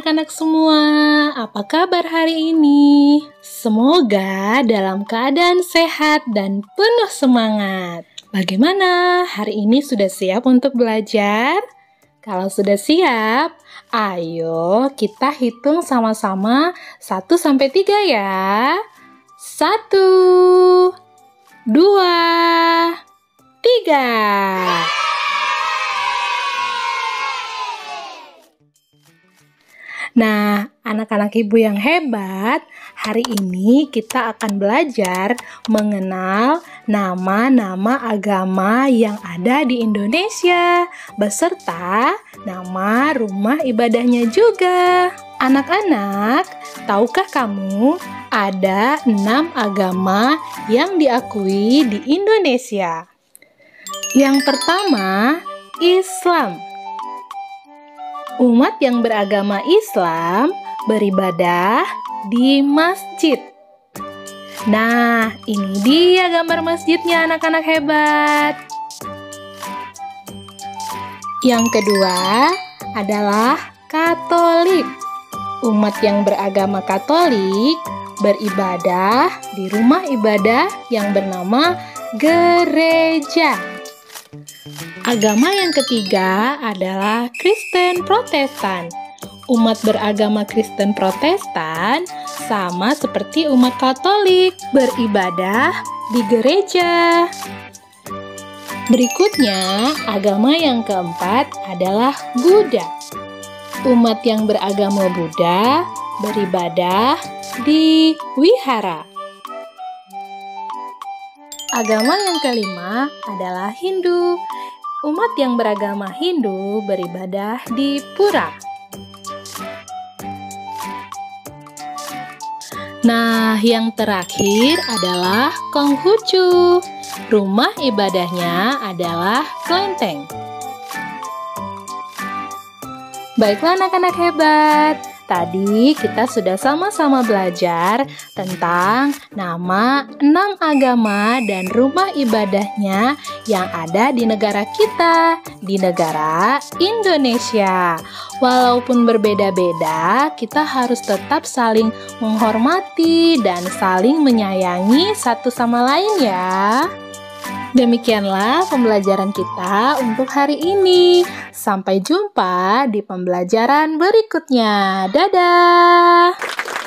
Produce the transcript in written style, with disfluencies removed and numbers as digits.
anak-anak semua, apa kabar hari ini? Semoga dalam keadaan sehat dan penuh semangat. Bagaimana? Hari ini sudah siap untuk belajar? Kalau sudah siap, ayo kita hitung sama-sama 1-3 ya. 1, 2, 3. Nah, anak-anak ibu yang hebat, hari ini kita akan belajar mengenal nama-nama agama yang ada di Indonesia, beserta nama rumah ibadahnya juga. Anak-anak, tahukah kamu ada 6 agama yang diakui di Indonesia? Yang pertama, Islam. Umat yang beragama Islam beribadah di masjid. Nah, ini dia gambar masjidnya, anak-anak hebat. Yang kedua adalah Katolik. Umat yang beragama Katolik beribadah di rumah ibadah yang bernama gereja. Agama yang ketiga adalah Kristen Protestan. Umat beragama Kristen Protestan sama seperti umat Katolik, beribadah di gereja. Berikutnya, agama yang keempat adalah Buddha. Umat yang beragama Buddha beribadah di wihara. Agama yang kelima adalah Hindu. Umat yang beragama Hindu beribadah di Pura. Nah, yang terakhir adalah Konghucu. Rumah ibadahnya adalah Klenteng. Baiklah anak-anak hebat, tadi kita sudah sama-sama belajar tentang nama 6 agama dan rumah ibadahnya yang ada di negara kita, di negara Indonesia. Walaupun berbeda-beda, kita harus tetap saling menghormati dan saling menyayangi satu sama lain ya. Demikianlah pembelajaran kita untuk hari ini. Sampai jumpa di pembelajaran berikutnya. Dadah!